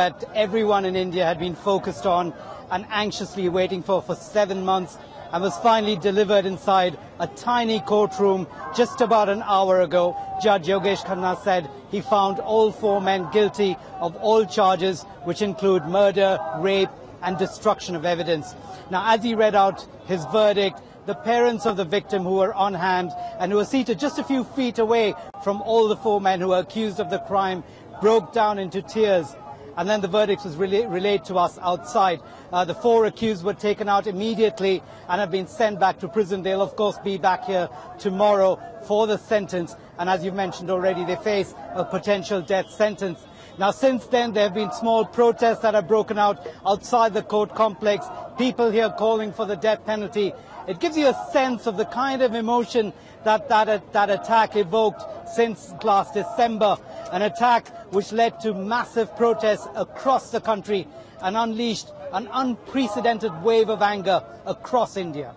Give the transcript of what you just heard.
That everyone in India had been focused on and anxiously waiting for 7 months and was finally delivered inside a tiny courtroom just about an hour ago. Judge Yogesh Khanna said he found all 4 men guilty of all charges, which include murder, rape and destruction of evidence. Now, as he read out his verdict, the parents of the victim who were on hand and who were seated just a few feet away from all the 4 men who were accused of the crime broke down into tears. And then the verdict was relayed to us outside. The 4 accused were taken out immediately and have been sent back to prison. They'll, of course, be back here tomorrow for the sentence. And as you've mentioned already, they face a potential death sentence. Now, since then, there have been small protests that have broken out outside the court complex, people here calling for the death penalty. It gives you a sense of the kind of emotion that attack evoked since last December, an attack which led to massive protests across the country and unleashed an unprecedented wave of anger across India.